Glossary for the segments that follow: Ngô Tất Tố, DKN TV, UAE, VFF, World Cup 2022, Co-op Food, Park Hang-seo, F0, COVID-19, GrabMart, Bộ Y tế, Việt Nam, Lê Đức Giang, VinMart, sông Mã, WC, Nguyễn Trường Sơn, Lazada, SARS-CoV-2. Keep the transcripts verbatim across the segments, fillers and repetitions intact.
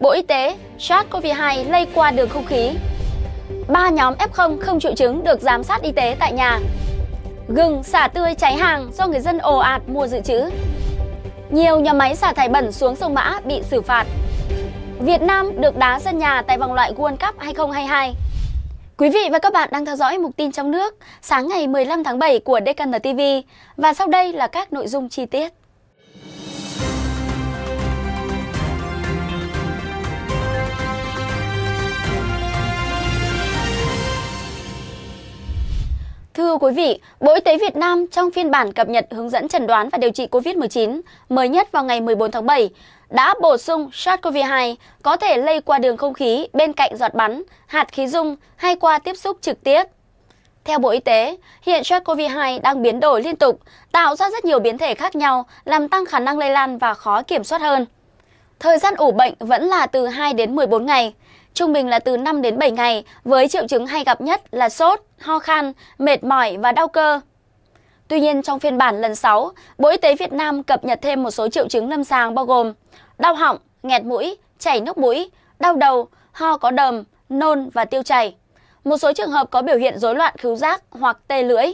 Bộ Y tế, SARS-xê o vê hai lây qua đường không khí. Ba nhóm ép không không triệu chứng được giám sát y tế tại nhà. Gừng xả tươi cháy hàng do người dân ồ ạt mua dự trữ. Nhiều nhà máy xả thải bẩn xuống sông Mã bị xử phạt. Việt Nam được đá sân nhà tại vòng loại World Cup hai không hai hai. Quý vị và các bạn đang theo dõi mục tin trong nước sáng ngày mười lăm tháng bảy của đê ca en ti vi và sau đây là các nội dung chi tiết. Thưa quý vị, Bộ Y tế Việt Nam trong phiên bản cập nhật hướng dẫn chẩn đoán và điều trị Covid mười chín mới nhất vào ngày mười bốn tháng bảy đã bổ sung SARS-xê o vê hai có thể lây qua đường không khí bên cạnh giọt bắn, hạt khí dung hay qua tiếp xúc trực tiếp. Theo Bộ Y tế, hiện SARS-xê o vê hai đang biến đổi liên tục, tạo ra rất nhiều biến thể khác nhau, làm tăng khả năng lây lan và khó kiểm soát hơn. Thời gian ủ bệnh vẫn là từ hai đến mười bốn ngày, trung bình là từ năm đến bảy ngày với triệu chứng hay gặp nhất là sốt, ho khan, mệt mỏi và đau cơ. Tuy nhiên, trong phiên bản lần sáu, Bộ Y tế Việt Nam cập nhật thêm một số triệu chứng lâm sàng bao gồm đau họng, nghẹt mũi, chảy nước mũi, đau đầu, ho có đờm, nôn và tiêu chảy. Một số trường hợp có biểu hiện rối loạn khứu giác hoặc tê lưỡi.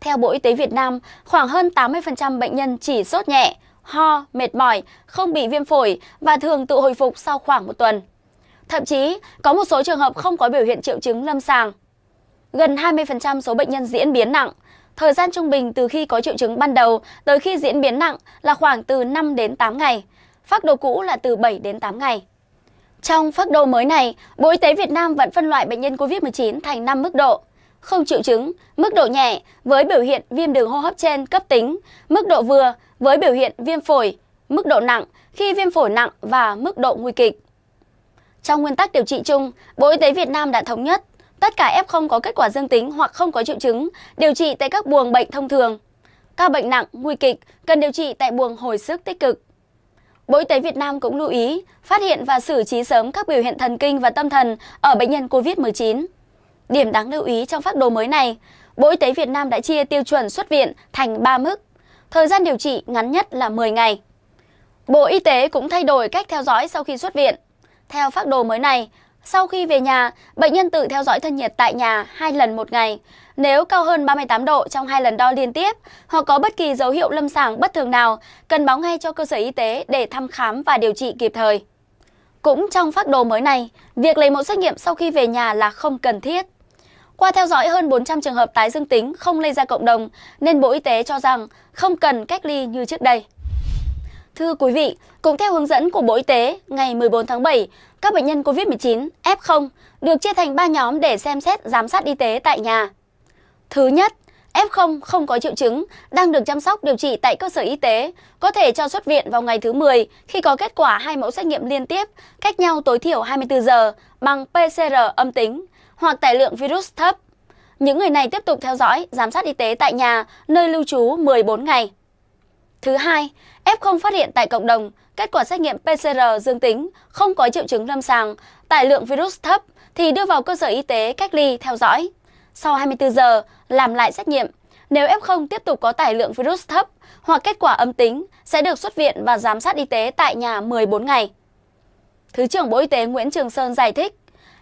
Theo Bộ Y tế Việt Nam, khoảng hơn tám mươi phần trăm bệnh nhân chỉ sốt nhẹ, ho, mệt mỏi, không bị viêm phổi và thường tự hồi phục sau khoảng một tuần. Thậm chí, có một số trường hợp không có biểu hiện triệu chứng lâm sàng. Gần hai mươi phần trăm số bệnh nhân diễn biến nặng. Thời gian trung bình từ khi có triệu chứng ban đầu tới khi diễn biến nặng là khoảng từ năm đến tám ngày. Phác đồ cũ là từ bảy đến tám ngày. Trong phác đồ mới này, Bộ Y tế Việt Nam vẫn phân loại bệnh nhân Covid mười chín thành năm mức độ. Không triệu chứng, mức độ nhẹ với biểu hiện viêm đường hô hấp trên cấp tính, mức độ vừa với biểu hiện viêm phổi, mức độ nặng khi viêm phổi nặng và mức độ nguy kịch. Trong nguyên tắc điều trị chung, Bộ Y tế Việt Nam đã thống nhất tất cả ép không có kết quả dương tính hoặc không có triệu chứng điều trị tại các buồng bệnh thông thường. Các bệnh nặng, nguy kịch cần điều trị tại buồng hồi sức tích cực. Bộ Y tế Việt Nam cũng lưu ý phát hiện và xử trí sớm các biểu hiện thần kinh và tâm thần ở bệnh nhân Covid mười chín. Điểm đáng lưu ý trong phác đồ mới này, Bộ Y tế Việt Nam đã chia tiêu chuẩn xuất viện thành ba mức. Thời gian điều trị ngắn nhất là mười ngày. Bộ Y tế cũng thay đổi cách theo dõi sau khi xuất viện. Theo phác đồ mới này, sau khi về nhà, bệnh nhân tự theo dõi thân nhiệt tại nhà hai lần một ngày. Nếu cao hơn ba mươi tám độ trong hai lần đo liên tiếp hoặc có bất kỳ dấu hiệu lâm sàng bất thường nào, cần báo ngay cho cơ sở y tế để thăm khám và điều trị kịp thời. Cũng trong phác đồ mới này, việc lấy mẫu xét nghiệm sau khi về nhà là không cần thiết. Qua theo dõi hơn bốn trăm trường hợp tái dương tính không lây ra cộng đồng, nên Bộ Y tế cho rằng không cần cách ly như trước đây. Thưa quý vị, cũng theo hướng dẫn của Bộ Y tế, ngày mười bốn tháng bảy, các bệnh nhân Covid mười chín ép không được chia thành ba nhóm để xem xét giám sát y tế tại nhà. Thứ nhất, ép không không có triệu chứng, đang được chăm sóc điều trị tại cơ sở y tế, có thể cho xuất viện vào ngày thứ mười khi có kết quả hai mẫu xét nghiệm liên tiếp, cách nhau tối thiểu hai mươi tư giờ bằng pê xê rờ âm tính hoặc tải lượng virus thấp. Những người này tiếp tục theo dõi, giám sát y tế tại nhà, nơi lưu trú mười bốn ngày. Thứ hai, ép không phát hiện tại cộng đồng, kết quả xét nghiệm pê xê rờ dương tính, không có triệu chứng lâm sàng, tải lượng virus thấp thì đưa vào cơ sở y tế cách ly theo dõi. Sau hai mươi tư giờ, làm lại xét nghiệm, nếu ép không tiếp tục có tải lượng virus thấp hoặc kết quả âm tính sẽ được xuất viện và giám sát y tế tại nhà mười bốn ngày. Thứ trưởng Bộ Y tế Nguyễn Trường Sơn giải thích,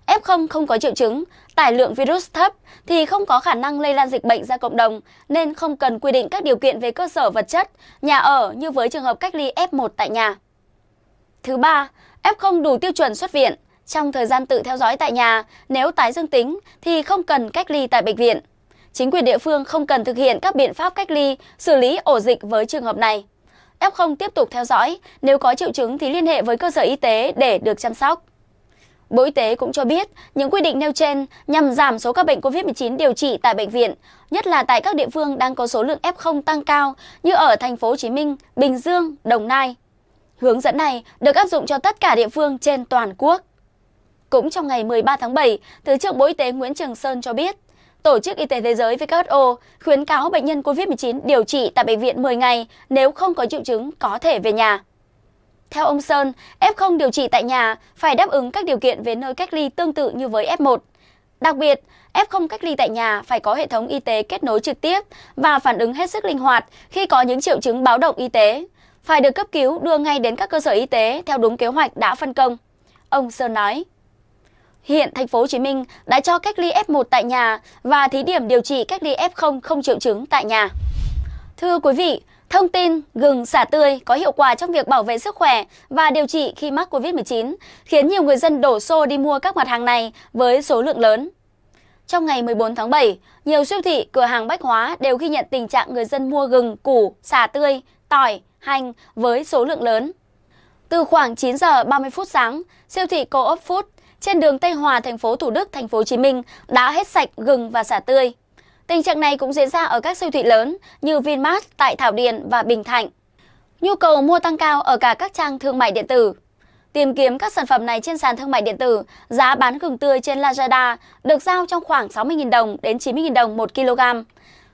ép không không có triệu chứng, tải lượng virus thấp thì không có khả năng lây lan dịch bệnh ra cộng đồng nên không cần quy định các điều kiện về cơ sở vật chất, nhà ở như với trường hợp cách ly ép một tại nhà. Thứ ba, ép không đủ tiêu chuẩn xuất viện. Trong thời gian tự theo dõi tại nhà, nếu tái dương tính thì không cần cách ly tại bệnh viện. Chính quyền địa phương không cần thực hiện các biện pháp cách ly, xử lý ổ dịch với trường hợp này. ép không tiếp tục theo dõi, nếu có triệu chứng thì liên hệ với cơ sở y tế để được chăm sóc. Bộ Y tế cũng cho biết những quy định nêu trên nhằm giảm số các bệnh Covid mười chín điều trị tại bệnh viện, nhất là tại các địa phương đang có số lượng ép không tăng cao như ở thành phố Hồ Chí Minh, Bình Dương, Đồng Nai. Hướng dẫn này được áp dụng cho tất cả địa phương trên toàn quốc. Cũng trong ngày mười ba tháng bảy, Thứ trưởng Bộ Y tế Nguyễn Trường Sơn cho biết, Tổ chức Y tế Thế giới vê kép hát o khuyến cáo bệnh nhân Covid mười chín điều trị tại bệnh viện mười ngày nếu không có triệu chứng có thể về nhà. Theo ông Sơn, ép không điều trị tại nhà phải đáp ứng các điều kiện về nơi cách ly tương tự như với ép một. Đặc biệt, ép không cách ly tại nhà phải có hệ thống y tế kết nối trực tiếp và phản ứng hết sức linh hoạt khi có những triệu chứng báo động y tế. phải được cấp cứu đưa ngay đến các cơ sở y tế theo đúng kế hoạch đã phân công. Ông Sơn nói, hiện thành phố Hồ Chí Minh đã cho cách ly ép một tại nhà và thí điểm điều trị cách ly ép không không triệu chứng tại nhà. Thưa quý vị, thông tin gừng xả tươi có hiệu quả trong việc bảo vệ sức khỏe và điều trị khi mắc Covid mười chín khiến nhiều người dân đổ xô đi mua các mặt hàng này với số lượng lớn. Trong ngày mười bốn tháng bảy, nhiều siêu thị, cửa hàng bách hóa đều ghi nhận tình trạng người dân mua gừng, củ, xả tươi, tỏi, hành với số lượng lớn. Từ khoảng chín giờ ba mươi phút sáng, siêu thị Co-op Food trên đường Tây Hòa, thành phố Thủ Đức, thành phố Hồ Chí Minh đã hết sạch gừng và xả tươi. Tình trạng này cũng diễn ra ở các siêu thị lớn như VinMart tại Thảo Điền và Bình Thạnh. Nhu cầu mua tăng cao ở cả các trang thương mại điện tử. Tìm kiếm các sản phẩm này trên sàn thương mại điện tử, giá bán gừng tươi trên Lazada được giao trong khoảng sáu mươi nghìn đồng đến chín mươi nghìn đồng một ki lô gam.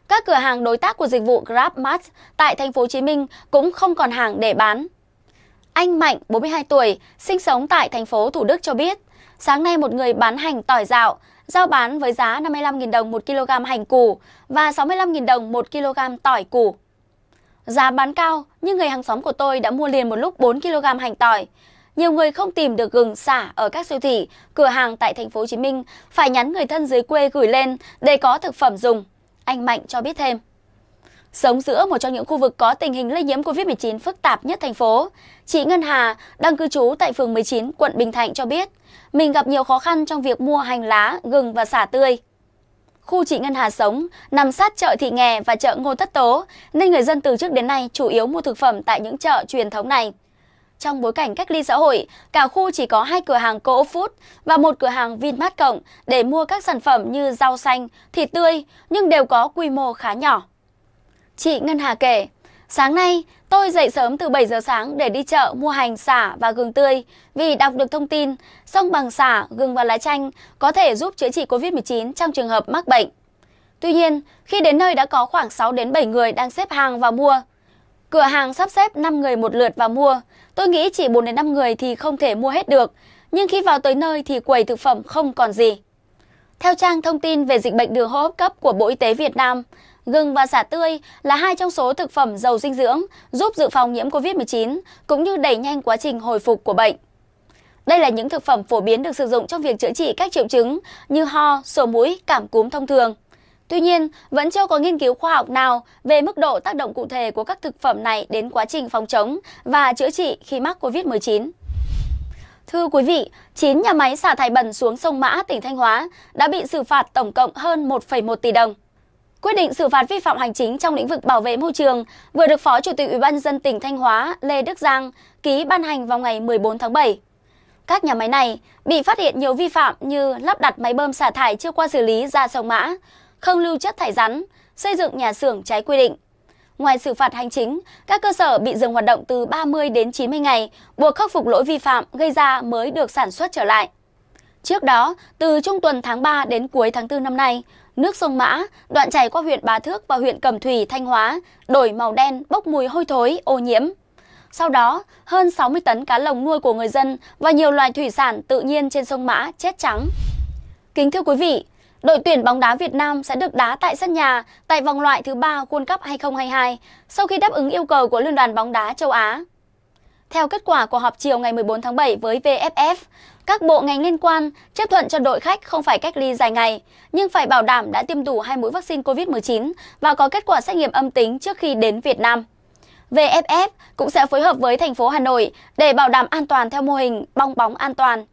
Các cửa hàng đối tác của dịch vụ GrabMart tại thành phố Hồ Chí Minh cũng không còn hàng để bán. Anh Mạnh, bốn mươi hai tuổi, sinh sống tại thành phố Thủ Đức cho biết, sáng nay một người bán hành tỏi dạo giao bán với giá năm mươi lăm nghìn đồng một ki lô gam hành củ và sáu mươi lăm nghìn đồng một ki lô gam tỏi củ. Giá bán cao nhưng người hàng xóm của tôi đã mua liền một lúc bốn ki lô gam hành tỏi. Nhiều người không tìm được gừng xả ở các siêu thị, cửa hàng tại thành phố Hồ Chí Minh phải nhắn người thân dưới quê gửi lên để có thực phẩm dùng, anh Mạnh cho biết thêm. Sống giữa một trong những khu vực có tình hình lây nhiễm Covid mười chín phức tạp nhất thành phố, chị Ngân Hà đang cư trú tại phường mười chín, quận Bình Thạnh cho biết mình gặp nhiều khó khăn trong việc mua hành lá, gừng và xả tươi. Khu chị Ngân Hà sống nằm sát chợ Thị Nghè và chợ Ngô Tất Tố nên người dân từ trước đến nay chủ yếu mua thực phẩm tại những chợ truyền thống này. Trong bối cảnh cách ly xã hội, cả khu chỉ có hai cửa hàng Co-op Food và một cửa hàng VinMart cộng để mua các sản phẩm như rau xanh, thịt tươi nhưng đều có quy mô khá nhỏ. Chị Ngân Hà kể, sáng nay tôi dậy sớm từ bảy giờ sáng để đi chợ mua hành, xả và gừng tươi vì đọc được thông tin xông bằng xả, gừng và lá chanh có thể giúp chữa trị Covid mười chín trong trường hợp mắc bệnh. Tuy nhiên, khi đến nơi đã có khoảng sáu đến bảy người đang xếp hàng vào mua. Cửa hàng sắp xếp năm người một lượt vào mua. Tôi nghĩ chỉ bốn đến năm người thì không thể mua hết được, nhưng khi vào tới nơi thì quầy thực phẩm không còn gì. Theo trang thông tin về dịch bệnh đường hô hấp cấp của Bộ Y tế Việt Nam, gừng và xả tươi là hai trong số thực phẩm giàu dinh dưỡng giúp dự phòng nhiễm Covid mười chín cũng như đẩy nhanh quá trình hồi phục của bệnh. Đây là những thực phẩm phổ biến được sử dụng trong việc chữa trị các triệu chứng như ho, sổ mũi, cảm cúm thông thường. Tuy nhiên, vẫn chưa có nghiên cứu khoa học nào về mức độ tác động cụ thể của các thực phẩm này đến quá trình phòng chống và chữa trị khi mắc Covid mười chín. Thưa quý vị, chín nhà máy xả thải bẩn xuống sông Mã, tỉnh Thanh Hóa đã bị xử phạt tổng cộng hơn một phẩy một tỷ đồng. Quyết định xử phạt vi phạm hành chính trong lĩnh vực bảo vệ môi trường vừa được Phó Chủ tịch Ủy ban nhân dân tỉnh Thanh Hóa Lê Đức Giang ký ban hành vào ngày mười bốn tháng bảy. Các nhà máy này bị phát hiện nhiều vi phạm như lắp đặt máy bơm xả thải chưa qua xử lý ra sông Mã, không lưu chất thải rắn, xây dựng nhà xưởng trái quy định. Ngoài xử phạt hành chính, các cơ sở bị dừng hoạt động từ ba mươi đến chín mươi ngày, buộc khắc phục lỗi vi phạm gây ra mới được sản xuất trở lại. Trước đó, từ trung tuần tháng ba đến cuối tháng tư năm nay, nước sông Mã, đoạn chảy qua huyện Bá Thước và huyện Cẩm Thủy, Thanh Hóa, đổi màu đen, bốc mùi hôi thối, ô nhiễm. Sau đó, hơn sáu mươi tấn cá lồng nuôi của người dân và nhiều loài thủy sản tự nhiên trên sông Mã chết trắng. Kính thưa quý vị, đội tuyển bóng đá Việt Nam sẽ được đá tại sân nhà tại vòng loại thứ ba World Cup hai không hai hai sau khi đáp ứng yêu cầu của Liên đoàn bóng đá châu Á. Theo kết quả của họp chiều ngày mười bốn tháng bảy với vê ép ép, các bộ ngành liên quan chấp thuận cho đội khách không phải cách ly dài ngày, nhưng phải bảo đảm đã tiêm đủ hai mũi vaccine Covid mười chín và có kết quả xét nghiệm âm tính trước khi đến Việt Nam. vê ép ép cũng sẽ phối hợp với thành phố Hà Nội để bảo đảm an toàn theo mô hình bong bóng an toàn.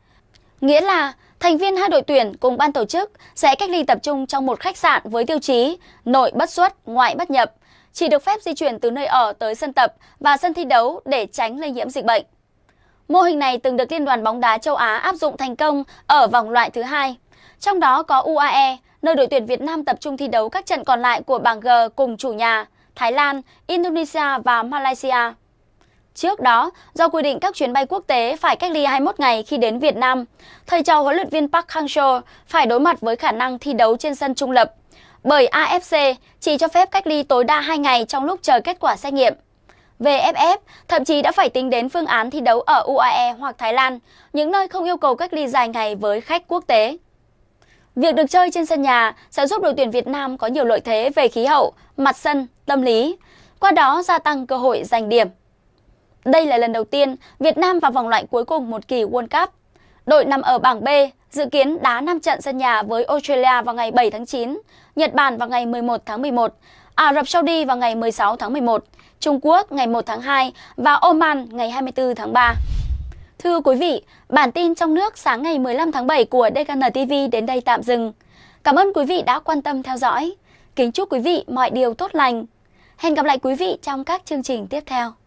Nghĩa là thành viên hai đội tuyển cùng ban tổ chức sẽ cách ly tập trung trong một khách sạn với tiêu chí nội bất xuất, ngoại bất nhập, chỉ được phép di chuyển từ nơi ở tới sân tập và sân thi đấu để tránh lây nhiễm dịch bệnh. Mô hình này từng được Liên đoàn bóng đá châu Á áp dụng thành công ở vòng loại thứ hai, trong đó có u a e, nơi đội tuyển Việt Nam tập trung thi đấu các trận còn lại của bảng G cùng chủ nhà Thái Lan, Indonesia và Malaysia. Trước đó, do quy định các chuyến bay quốc tế phải cách ly hai mươi mốt ngày khi đến Việt Nam, thầy trò huấn luyện viên Park Hang-seo phải đối mặt với khả năng thi đấu trên sân trung lập, bởi a ép xê chỉ cho phép cách ly tối đa hai ngày trong lúc chờ kết quả xét nghiệm. vê ép ép thậm chí đã phải tính đến phương án thi đấu ở u a e hoặc Thái Lan, những nơi không yêu cầu cách ly dài ngày với khách quốc tế. Việc được chơi trên sân nhà sẽ giúp đội tuyển Việt Nam có nhiều lợi thế về khí hậu, mặt sân, tâm lý, qua đó gia tăng cơ hội giành điểm. Đây là lần đầu tiên Việt Nam vào vòng loại cuối cùng một kỳ World Cup. Đội nằm ở bảng B, dự kiến đá năm trận sân nhà với Australia vào ngày bảy tháng chín, Nhật Bản vào ngày mười một tháng mười một, Ả Rập Saudi vào ngày mười sáu tháng mười một, Trung Quốc ngày một tháng hai và Oman ngày hai mươi tư tháng ba. Thưa quý vị, bản tin trong nước sáng ngày mười lăm tháng bảy của đê ca en ti vi đến đây tạm dừng. Cảm ơn quý vị đã quan tâm theo dõi. Kính chúc quý vị mọi điều tốt lành. Hẹn gặp lại quý vị trong các chương trình tiếp theo.